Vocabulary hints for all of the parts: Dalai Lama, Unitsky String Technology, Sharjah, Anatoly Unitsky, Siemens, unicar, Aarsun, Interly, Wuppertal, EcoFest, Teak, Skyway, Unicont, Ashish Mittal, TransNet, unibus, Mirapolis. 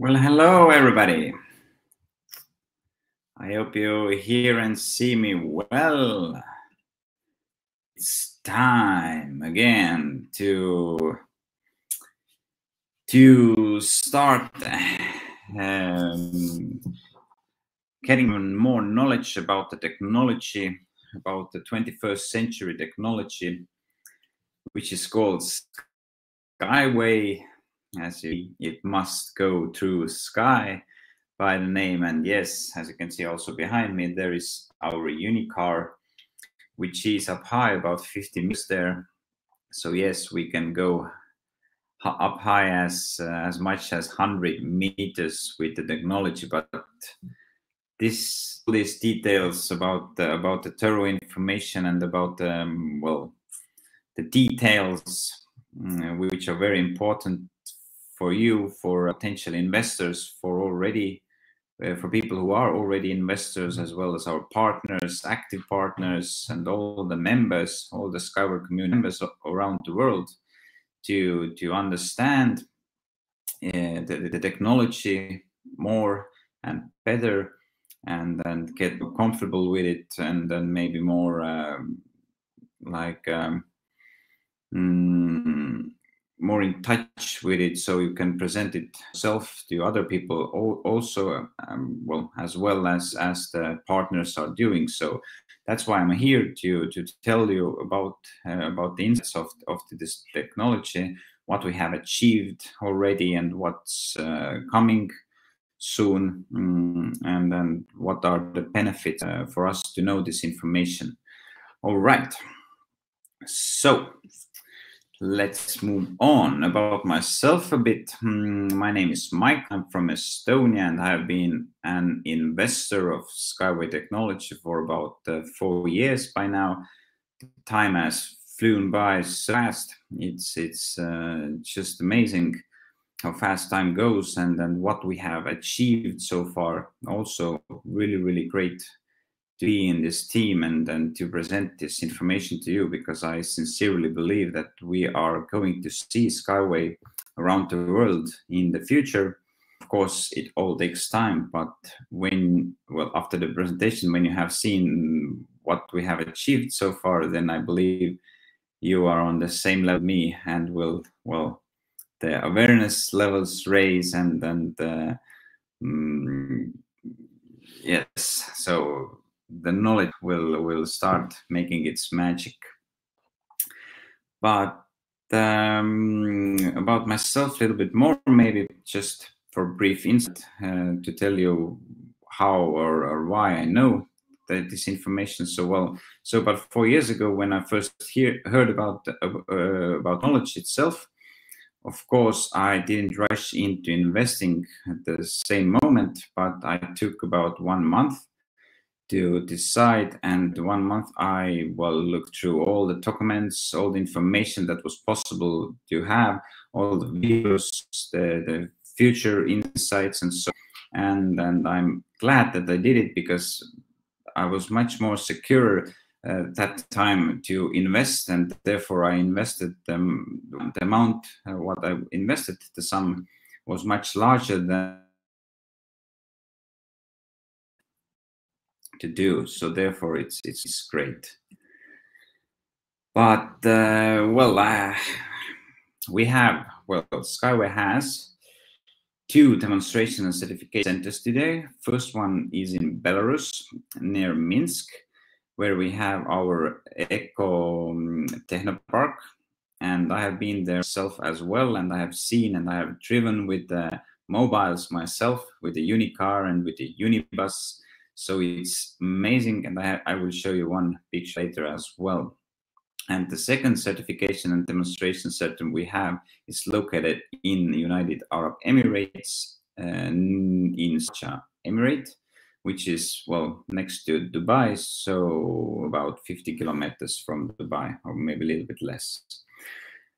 Well, hello, everybody. I hope you hear and see me well. It's time again to start getting more knowledge about the technology, about the 21st century technology, which is called Skyway. As you, it must go through sky by the name. And yes, as you can see also behind me, there is our unicar, which is up high, about 50 meters there. So yes, we can go up high as much as 100 meters with the technology. But these details about the thorough information and about well, the details which are very important for you, for potential investors, for already, for people who are already investors, as well as our partners, active partners, and all the members, all the Skyway community members around the world, to understand the technology more and better, and get comfortable with it, and then maybe more more in touch with it, so you can present it yourself to other people also, as well as the partners are doing. So that's why I'm here to tell you about the insights of this technology, what we have achieved already, and what's coming soon, and then what are the benefits for us to know this information. All right, so let's move on. About myself a bit. My name is Mike. I'm from Estonia, and I've been an investor of Skyway Technology for about 4 years by now. Time has flown by fast. It's just amazing how fast time goes, and what we have achieved so far. Also, really great to be in this team and to present this information to you, because I sincerely believe that we are going to see Skyway around the world in the future. Of course, it all takes time, but when, well, after the presentation, when you have seen what we have achieved so far, then I believe you are on the same level as me, and will, well, the awareness levels raise, and yes, so the knowledge will start making its magic. But about myself a little bit more, maybe just for brief insight, to tell you how or why I know that this information so well. So about 4 years ago, when I first heard about knowledge itself, of course, I didn't rush into investing at the same moment, but I took about 1 month to decide, and 1 month I looked through all the documents, all the information that was possible to have, all the videos, the future insights, and so on. And I'm glad that I did it, because I was much more secure at that time to invest, and therefore I invested them. The amount what I invested, the sum was much larger than to do, so therefore it's great. But Skyway has 2 demonstration and certification centers today. First one is in Belarus, near Minsk, where we have our Eco Technopark, and I have been there myself as well, and I have seen and I have driven with the mobiles myself, with the Unicar and with the Unibus. So it's amazing, and I will show you one picture later as well. And the second certification and demonstration center we have is located in the United Arab Emirates, in Sharjah Emirate, which is, well, next to Dubai, so about 50 kilometers from Dubai, or maybe a little bit less.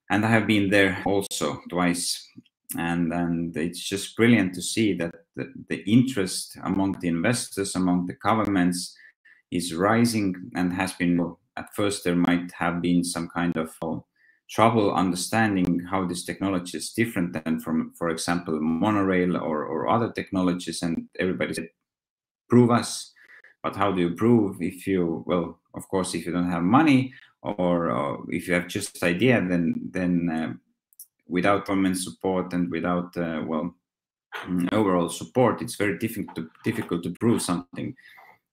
And I have been there also twice. And it's just brilliant to see that the interest among the investors, among the governments, is rising, and has been. At first, there might have been some kind of trouble understanding how this technology is different than from, for example, monorail or other technologies. And everybody said, prove us. But how do you prove if you, well, of course, if you don't have money or if you have just idea, then without government support and without, well, overall support, it's very difficult to prove something.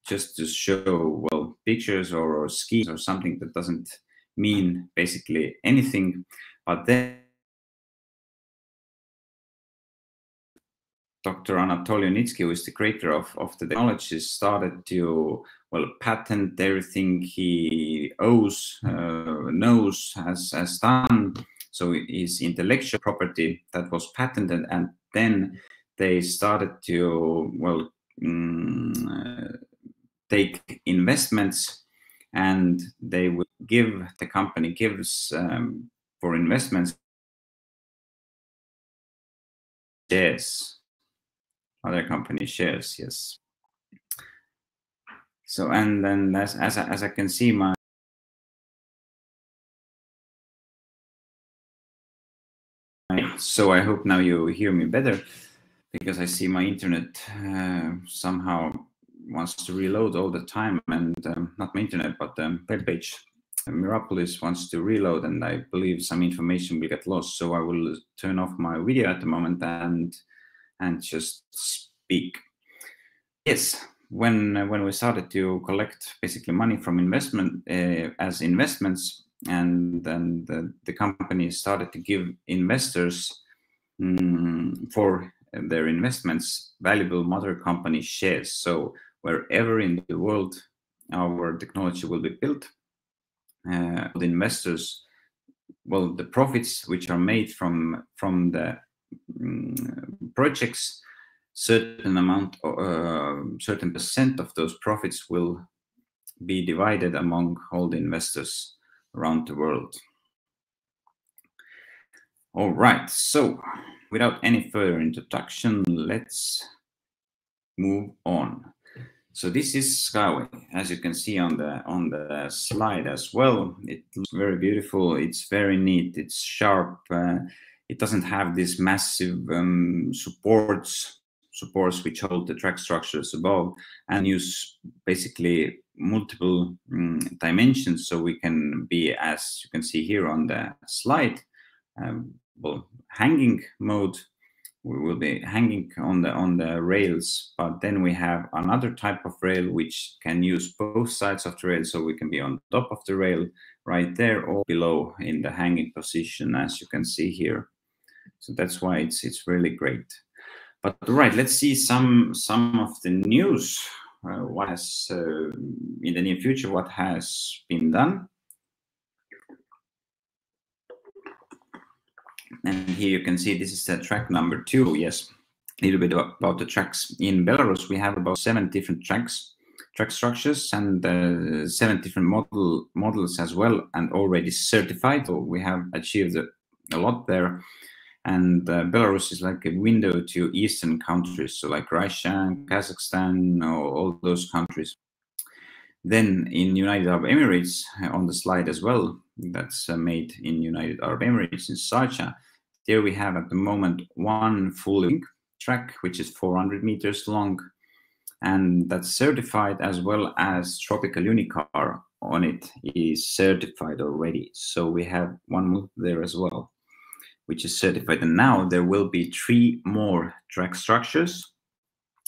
Just to show, well, pictures or schemes or something that doesn't mean basically anything. But then Dr. Anatoly Unitsky, who is the creator of the technology, started to, well, patent everything he owes, knows, has done. So his intellectual property that was patented, and then they started to, well, take investments, and they will give, the company gives for investments shares, other company shares, yes. So, and then as I can see, my so I hope now you hear me better, because I see my internet somehow wants to reload all the time, and not my internet, but the web page, Mirapolis, wants to reload, and I believe some information will get lost. So I will turn off my video at the moment and just speak. Yes, when we started to collect basically money from investment as investments, and then the company started to give investors for their investments valuable mother company shares. So wherever in the world our technology will be built, the investors, well, the profits which are made from the projects, certain amount, certain percent of those profits will be divided among all the investors around the world. All right, so without any further introduction, let's move on. So this is Skyway, as you can see on the slide as well. It looks very beautiful. It's very neat. It's sharp. It doesn't have these massive supports which hold the track structures above, and use basically multiple dimensions. So we can be, as you can see here on the slide, well, hanging mode. We will be hanging on the rails, but then we have another type of rail which can use both sides of the rail, so we can be on top of the rail right there or below in the hanging position, as you can see here. So that's why it's really great. But right, let's see some of the news. What has in the near future? What has been done? And here you can see this is the track number 2. Yes, a little bit about the tracks in Belarus. We have about 7 different tracks, track structures, and 7 different models as well, and already certified. So we have achieved a lot there. And Belarus is like a window to eastern countries, so like Russia and Kazakhstan, all those countries. Then in United Arab Emirates, on the slide as well, that's made in United Arab Emirates in Sharjah. There we have at the moment 1 full-length track, which is 400 meters long, and that's certified, as well as Tropical Unicar on it is certified already. So we have 1 move there as well, which is certified. And now there will be 3 more track structures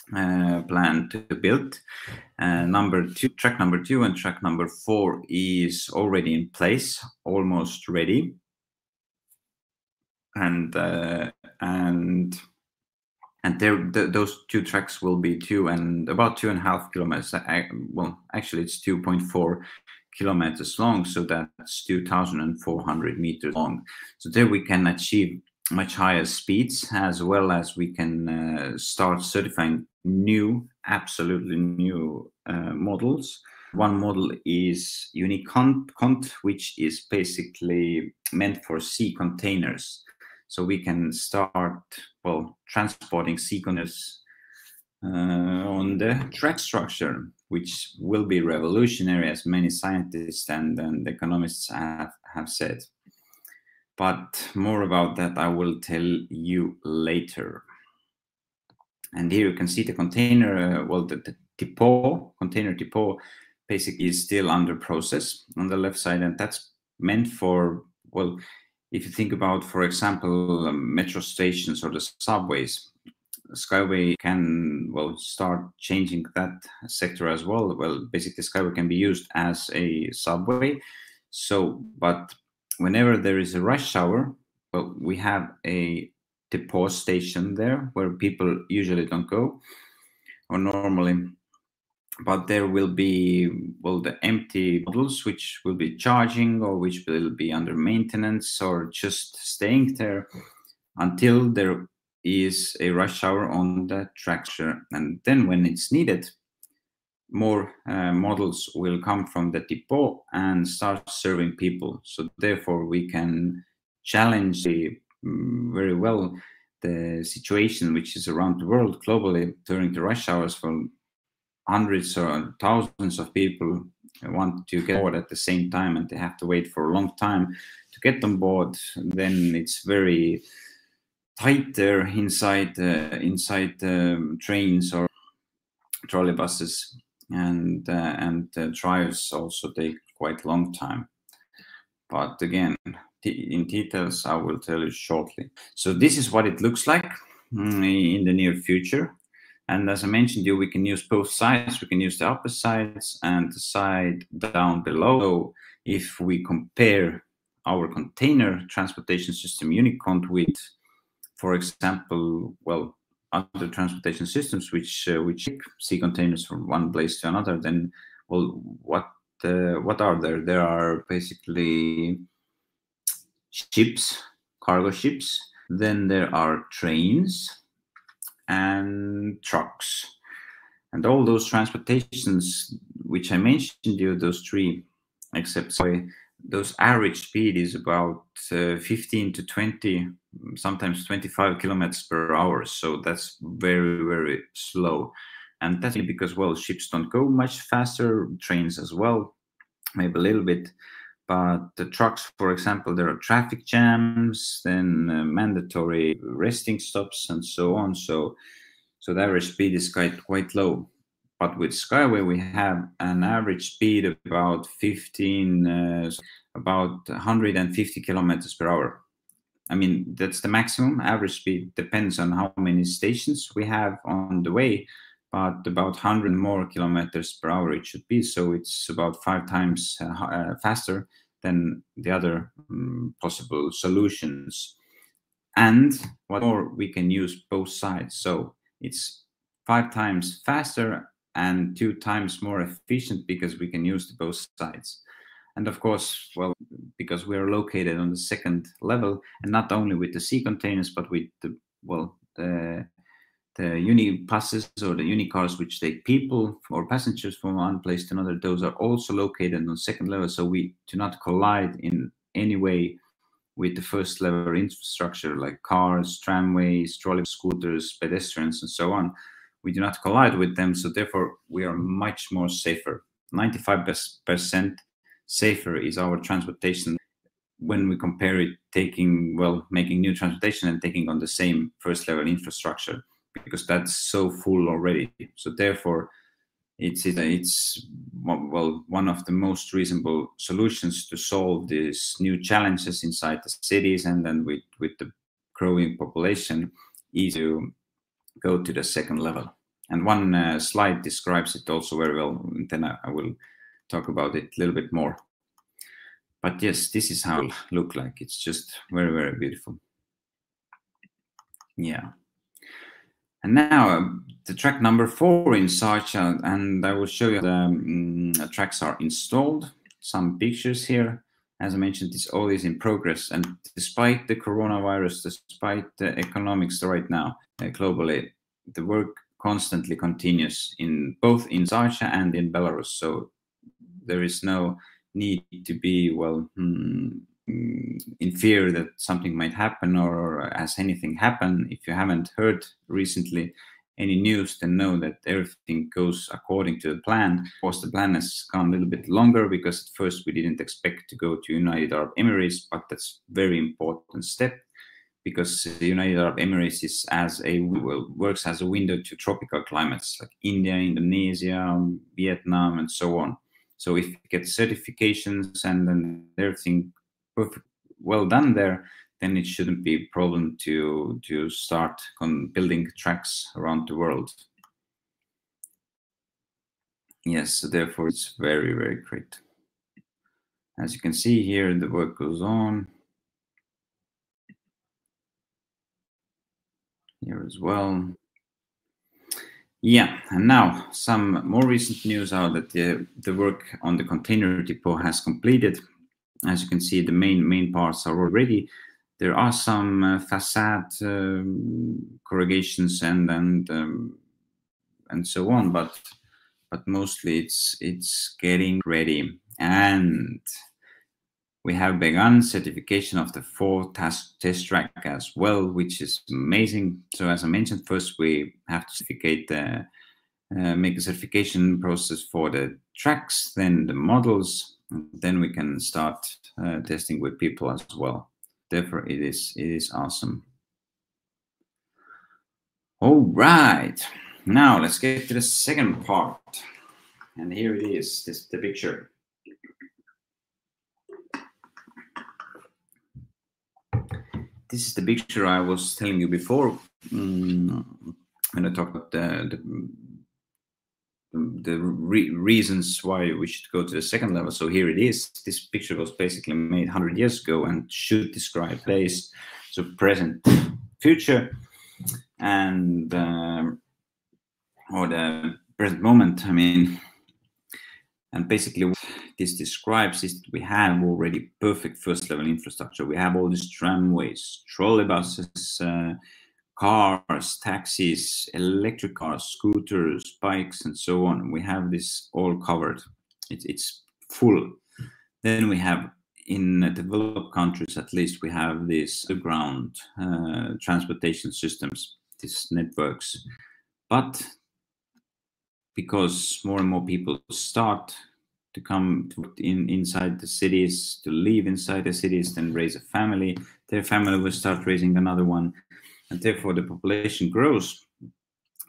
planned to build. Track number 2 and track number 4 is already in place, almost ready. And those 2 tracks will be 2.5 kilometers. Well, actually, it's 2.4 kilometers long, so that's 2,400 meters long. So there we can achieve much higher speeds, as well as we can start certifying new, absolutely new models. 1 model is Unicont, which is basically meant for sea containers. So we can start, well, transporting sea containers on the track structure, which will be revolutionary, as many scientists and economists have said. But more about that I will tell you later. And here you can see the container, well, the depot, container depot basically is still under process on the left side. And that's meant for, well, if you think about, for example, metro stations or the subways, Skyway can, well, start changing that sector as well. Well, basically Skyway can be used as a subway. So, but whenever there is a rush hour, well, we have a depot station there where people usually don't go, or normally, but there will be, well, the empty models which will be charging or which will be under maintenance or just staying there until there is a rush hour on the track. And then when it's needed, more models will come from the depot and start serving people. So therefore we can challenge very well the situation which is around the world globally during the rush hours, from hundreds or thousands of people want to get on board at the same time and they have to wait for a long time to get on board. Then it's very tight there inside trains or trolleybuses. And drives also take quite long time. But again, in details, I will tell you shortly. So this is what it looks like in the near future. And as I mentioned you, we can use both sides. We can use the upper sides and the side down below. So if we compare our container transportation system Unicont with, for example, well, other transportation systems which see containers from one place to another, then, well, what are there? There are basically ships, cargo ships. Then there are trains and trucks, and all those transportations which I mentioned you, those three, except those average speed is about 15 to 20, sometimes 25 kilometers per hour. So that's very, very slow. And that's because, well, ships don't go much faster, trains as well, maybe a little bit. But the trucks, for example, there are traffic jams, then mandatory resting stops and so on. So the average speed is quite low. But with Skyway, we have an average speed of about 150 kilometers per hour. I mean, that's the maximum average speed, depends on how many stations we have on the way, but about 100 more kilometers per hour it should be. So it's about 5 times faster than the other possible solutions. And what more, we can use both sides. So it's 5 times faster and 2 times more efficient because we can use both sides. And of course, well, because we are located on the second level, and not only with the sea containers, but with the, well, the unibuses or the unicars which take people or passengers from one place to another, those are also located on second level. So we do not collide in any way with the first level infrastructure, like cars, tramways, trolley scooters, pedestrians, and so on. We do not collide with them, so therefore we are much more safer. 95% safer is our transportation when we compare it taking, well, making new transportation and taking on the same first level infrastructure, because that's so full already. So therefore it's well, one of the most reasonable solutions to solve these new challenges inside the cities, and then with the growing population, is to go to the second level. And one slide describes it also very well, and then I will talk about it a little bit more. But yes, this is how it looks like. It's just very, very beautiful. Yeah. And now the track number 4 in Sarcha, and I will show you the tracks are installed. Some pictures here. As I mentioned, it's always in progress. And despite the coronavirus, despite the economics right now, globally, the work constantly continues in both in Sarcha and in Belarus. So there is no need to be, well, in fear that something might happen or has anything happened. If you haven't heard recently, any news, then know that everything goes according to the plan. Of course, the plan has gone a little bit longer because at first we didn't expect to go to United Arab Emirates, but that's a very important step because the United Arab Emirates is works as a window to tropical climates like India, Indonesia, Vietnam, and so on. So if you get certifications and then everything perfect, well done there, then it shouldn't be a problem to start building tracks around the world. Yes, so therefore it's very, very great. As you can see here, the work goes on. Here as well. Yeah, and now some more recent news are that the work on the container depot has completed. As you can see, the main parts are already. There are some facade corrugations and so on, but mostly it's getting ready, and we have begun certification of the 4 test track as well, which is amazing. So as I mentioned, first we have to certificate make a certification process for the tracks, then the models, and then we can start testing with people as well. Therefore, it is awesome. All right, now let's get to the second part, and here it is. This is the picture. This is the picture I was telling you before when I talked about the reasons why we should go to the second level. So here it is. This picture was basically made 100 years ago and should describe place, so present, future, and or the present moment, I mean. And basically what this describes is that we have already perfect first level infrastructure. We have all these tramways, trolley buses, cars, taxis, electric cars, scooters, bikes, and so on. We have this all covered. It's full. Then we have, in developed countries at least, we have these underground transportation systems, these networks. But because more and more people start to come inside the cities, to live inside the cities, then raise a family, their family will start raising another one, and therefore the population grows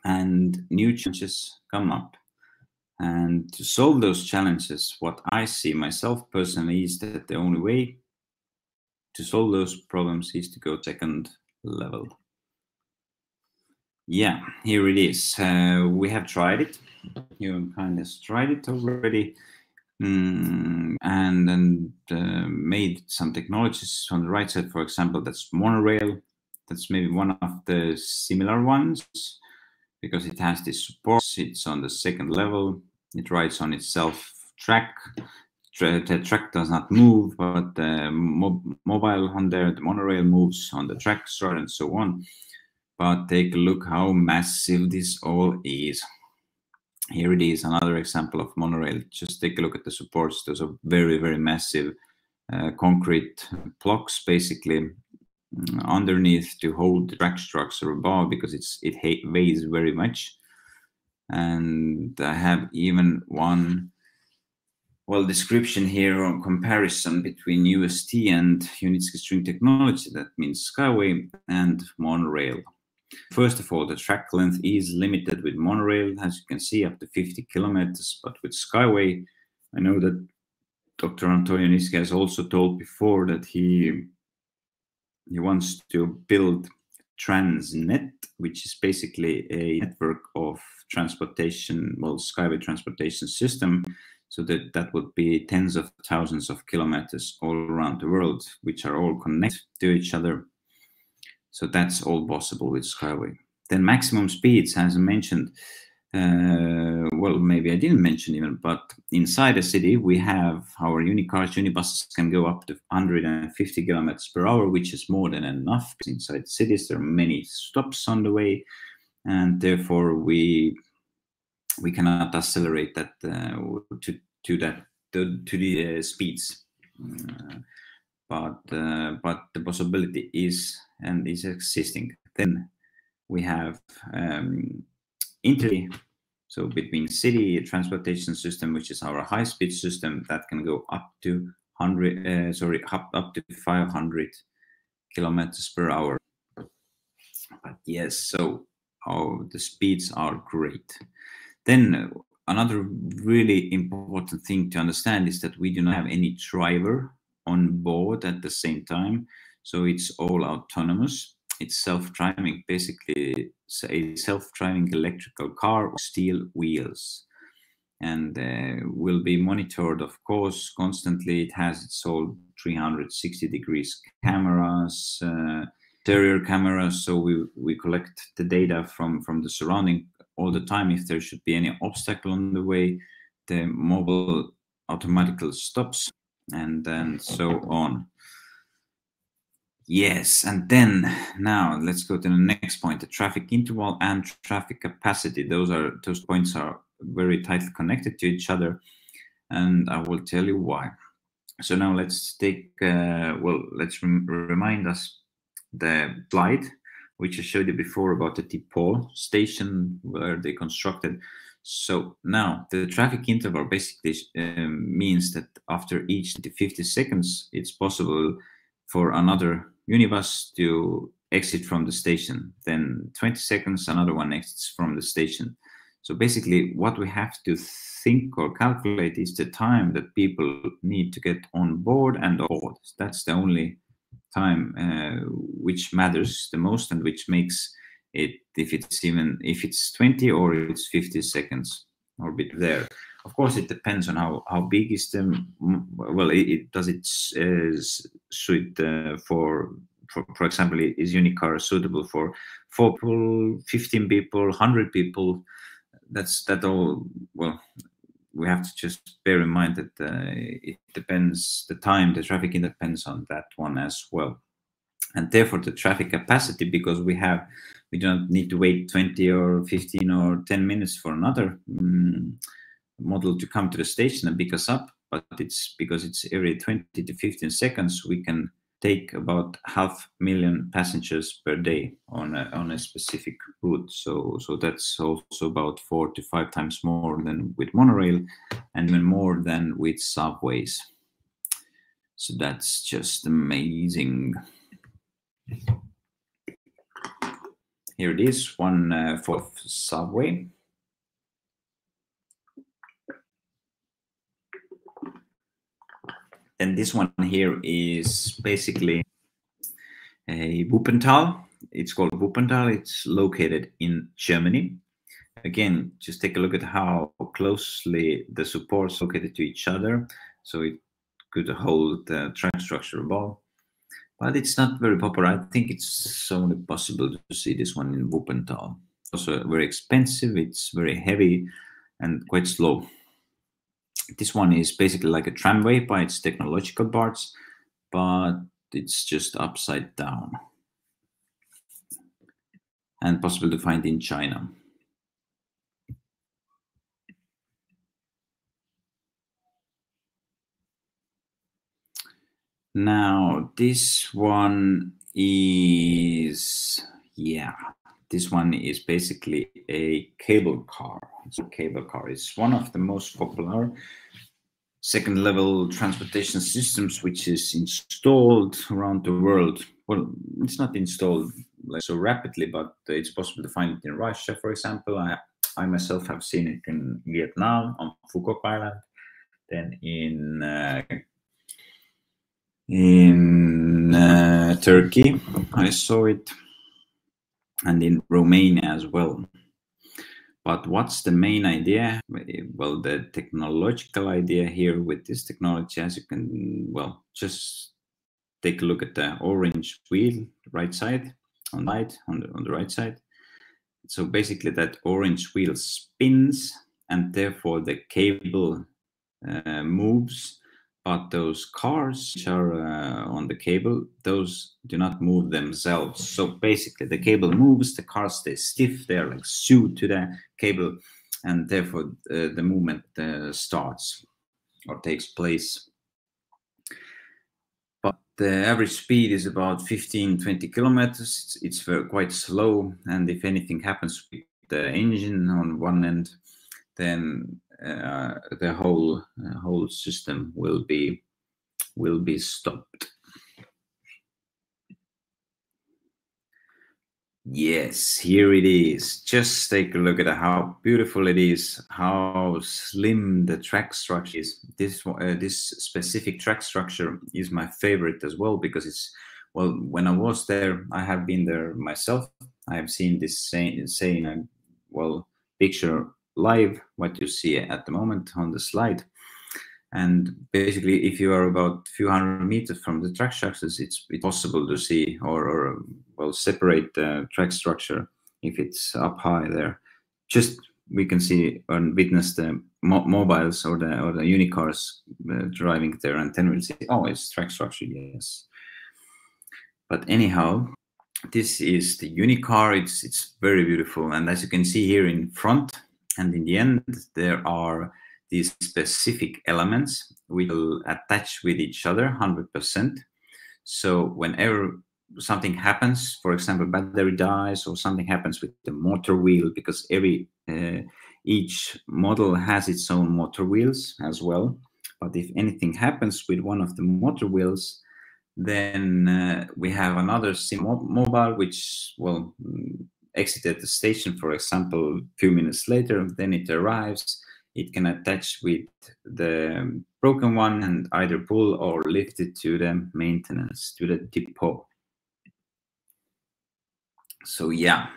and new challenges come up. And to solve those challenges, what I see myself personally is that the only way to solve those problems is to go second level. Yeah, here it is. We have tried it. Humankind has tried it already, and then made some technologies on the right side. For example, that's monorail. That's maybe one of the similar ones because it has this support. It's on the second level. It rides on itself track. The track does not move, but the mobile on there, the monorail moves on the track, and so on. But take a look how massive this all is. Here it is, another example of monorail. Just take a look at the supports. Those are very, very massive concrete blocks, basically, underneath to hold the track structure above because it weighs very much. And I have even one, well, description here on comparison between UST and Unitsky String Technology, that means Skyway, and monorail. First of all, the track length is limited with monorail, as you can see, up to 50 kilometers. But with Skyway, I know that Dr. Anatoly Unitsky has also told before that he wants to build TransNet, which is basically a network of transportation, well, Skyway transportation system. So that would be tens of thousands of kilometers all around the world, which are all connected to each other. So that's all possible with Skyway. Then maximum speeds, as I mentioned, well, maybe I didn't mention even, but inside a city, we have our unicars, unibuses can go up to 150 kilometers per hour, which is more than enough. Inside cities, there are many stops on the way, and therefore we cannot accelerate that to the speeds. But the possibility is existing. Then we have Interly, so between city transportation system, which is our high-speed system that can go up to 500 kilometers per hour. But yes, so the speeds are great. Then another really important thing to understand is that we do not have any driver on board at the same time, so it's all autonomous. It's self-driving, basically a self-driving electrical car with steel wheels, and will be monitored, of course, constantly. It has its own 360 degrees cameras, exterior cameras, so we collect the data from the surrounding all the time. If there should be any obstacle on the way, the mobile automatically stops, and so on. Yes, and then now let's go to the next point, the traffic interval and traffic capacity. Those points are very tightly connected to each other, and I will tell you why. So now let's take, remind us the slide which I showed you before about the depot station where they constructed. So now the traffic interval basically means that after each 50 seconds, it's possible for another unibus to exit from the station. Then 20 seconds, another one exits from the station. So basically what we have to think or calculate is the time that people need to get on board and off. That's the only time which matters the most and which makes it, if it's 20 or it's 50 seconds or a bit there. Of course, it depends on how big is the, well, for example, is Unicar suitable for 4 people, 15 people, 100 people? Well, we have to just bear in mind that it depends, the time, the traffic depends on that one as well. And therefore the traffic capacity, because we don't need to wait 20 or 15 or 10 minutes for another model to come to the station and pick us up, but it's because it's every 20 to 15 seconds we can take about 500,000 passengers per day on a specific route. So that's also about 4 to 5 times more than with monorail and even more than with subways. So that's just amazing. Here it is, 1/4 subway. And this one here is basically a Wuppertal. It's called Wuppertal. It's located in Germany. Again, just take a look at how closely the supports located to each other. So it could hold the track structure above. But it's not very popular. I think it's only possible to see this one in Wuppertal. Also very expensive. It's very heavy and quite slow. This one is basically like a tramway by its technological parts, but it's just upside down and possible to find in China. Now, this one is, yeah, this one is basically a cable car. It's a cable car. It's one of the most popular second-level transportation systems, which is installed around the world. Well, it's not installed like so rapidly, but it's possible to find it in Russia, for example. I myself have seen it in Vietnam, on Fukuoka Island, then in Turkey, I saw it, and in Romania as well. But what's the main idea? Well, the technological idea here with this technology, as you can, well, just take a look at the orange wheel, right side, on the right side. So basically that orange wheel spins, and therefore the cable moves, but those cars which are on the cable, those do not move themselves. So basically the cable moves, the cars stay stiff, they're like sewed to the cable, and therefore the movement starts or takes place. But the average speed is about 15-20 kilometers. It's quite slow, and if anything happens, we the engine on one end, then the whole system will be stopped. Yes, here it is. Just take a look at how beautiful it is, how slim the track structure is. This specific track structure is my favorite as well, because it's, well, when I was there, I have been there myself. I have seen this same well, picture live, what you see at the moment on the slide. And basically, if you are about a few hundred meters from the track structures, it's possible to see or well, separate the track structure if it's up high there. Just we can see and witness the mobiles or the unicars driving there, and then we'll see, oh, it's track structure, yes. But anyhow, this is the unicar. It's very beautiful, and as you can see here in front and in the end, there are these specific elements will attach with each other 100%. So whenever something happens, for example, battery dies or something happens with the motor wheel, because each model has its own motor wheels as well. But if anything happens with one of the motor wheels, then we have another mobile which will exit at the station, for example, a few minutes later, then it arrives. It can attach with the broken one and either pull or lift it to the maintenance, to the depot. So yeah,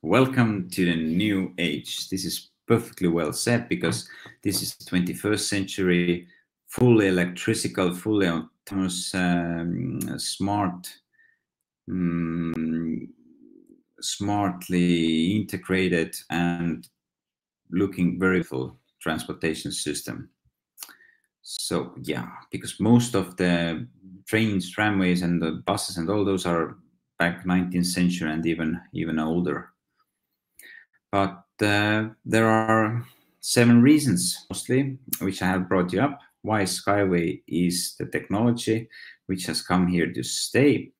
welcome to the new age. This is perfectly well said, because this is 21st century, fully electrical, fully autonomous, smart, smartly integrated and looking very full transportation system. So yeah, because most of the trains, tramways and the buses and all those are back 19th century and even older. But there are 7 reasons mostly which I have brought you up why Skyway is the technology which has come here to stay.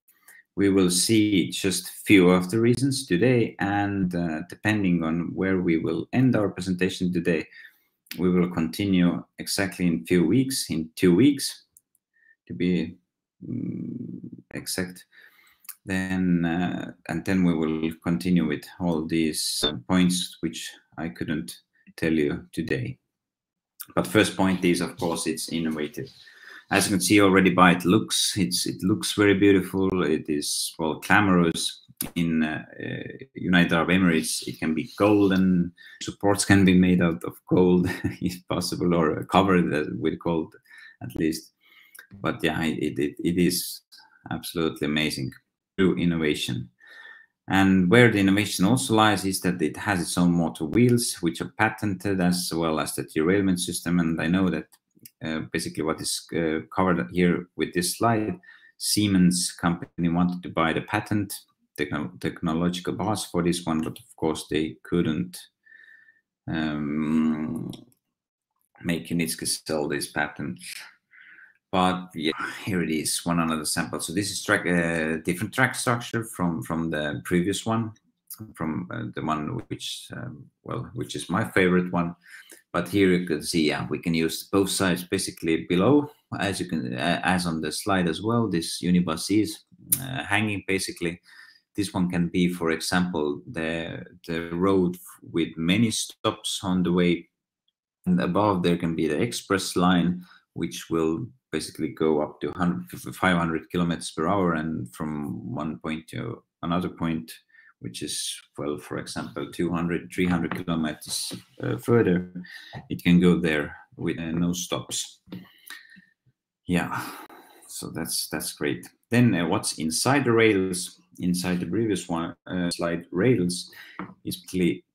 We will see just few of the reasons today, and depending on where we will end our presentation today, we will continue exactly in few weeks, in 2 weeks to be exact. Then and then we will continue with all these points which I couldn't tell you today. But first point is, of course, it's innovative. As you can see already by it looks, it looks very beautiful. It is, well, glamorous. In United Arab Emirates, it can be golden. Supports can be made out of gold, if possible, or covered with gold, at least. But yeah, it is absolutely amazing. True innovation. And where the innovation also lies is that it has its own motor wheels, which are patented, as well as the derailment system. And I know that basically what is covered here with this slide, Siemens company wanted to buy the patent technological base for this one, but of course they couldn't make Unitsky sell this patent. But yeah, here it is, one another sample. So this is track, different track structure from the previous one, from the one which well, which is my favorite one. But here you can see, yeah, we can use both sides basically below, as you can as on the slide as well. This unibus is hanging basically. This one can be, for example, the road with many stops on the way, and above there can be the express line, which will basically go up to 500 kilometers per hour, and from one point to another point, which is, well, for example, 200, 300 kilometers further, it can go there with no stops. Yeah, so that's great. Then what's inside the rails, inside the previous one slide rails, is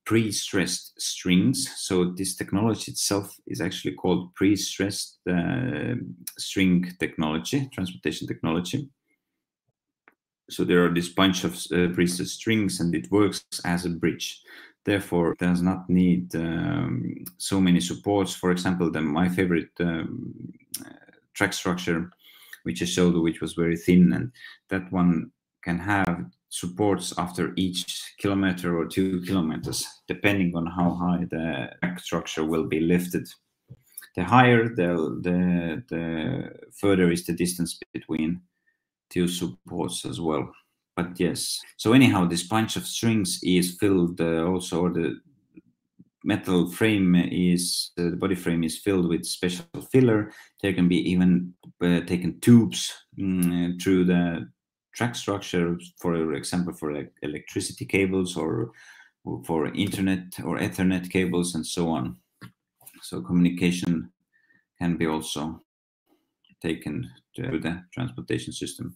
pre-stressed strings. So this technology itself is actually called pre-stressed string technology, transportation technology. So there are this bunch of pre-stressed strings, and it works as a bridge. Therefore, it does not need so many supports. For example, my favorite track structure, which I showed, which was very thin, and that one can have supports after each kilometer or 2 kilometers, depending on how high the back structure will be lifted. The higher, the further is the distance between two supports as well. But yes, so anyhow, this bunch of strings is filled also, or the metal frame is, the body frame is filled with special filler. There can be even taken tubes through the track structure, for example, for electricity cables or for internet or Ethernet cables and so on. So communication can be also taken to the transportation system.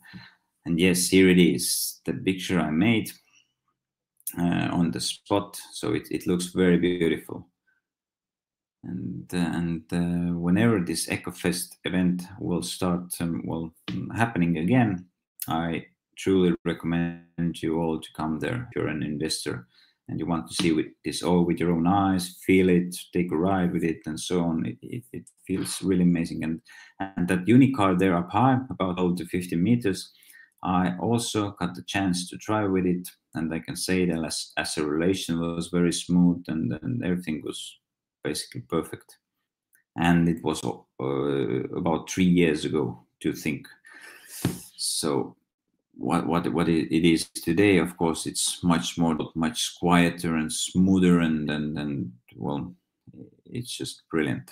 And yes, here it is, the picture I made on the spot. So it looks very beautiful. And whenever this EcoFest event will start happening again, I truly recommend you all to come there. If you're an investor and you want to see this all with your own eyes, feel it, take a ride with it, and so on, it feels really amazing. And that Unicar there up high, about 0 to 50 meters, I also got the chance to try with it, and I can say the acceleration was very smooth, and everything was basically perfect. And it was about 3 years ago, to think. So what it is today, of course, it's much quieter and smoother, and well, it's just brilliant.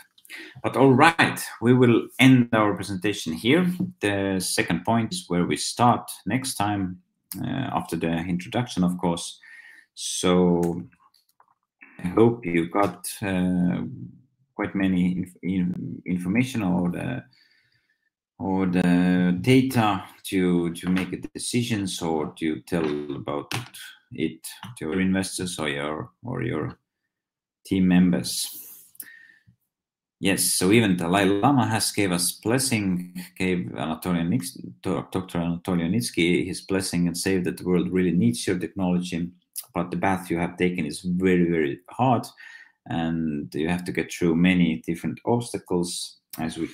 But all right, we will end our presentation here. The second point is where we start next time, after the introduction, of course. So I hope you got quite many information or the data to make a decisions, or to tell about it to your investors or your team members. Yes, so even Dalai Lama gave us blessing, gave Dr. Anatoly Unitsky his blessing and said that the world really needs your technology, but the path you have taken is very, very hard, and you have to get through many different obstacles, as we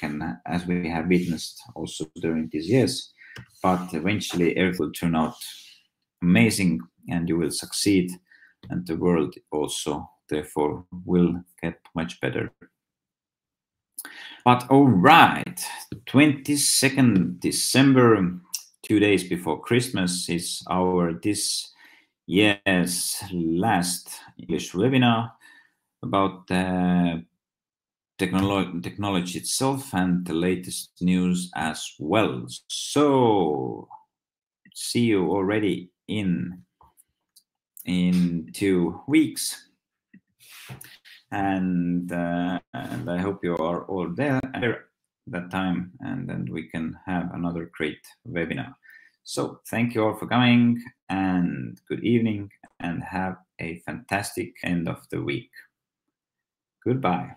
have witnessed also during these years. But eventually everything will turn out amazing, and you will succeed, and the world also therefore will get much better. But all right, 22nd December, 2 days before Christmas, is our this year's last English webinar about technology itself and the latest news as well. So see you already in 2 weeks. And I hope you are all there at that time, and then we can have another great webinar. So thank you all for coming, and good evening, and have a fantastic end of the week. Goodbye.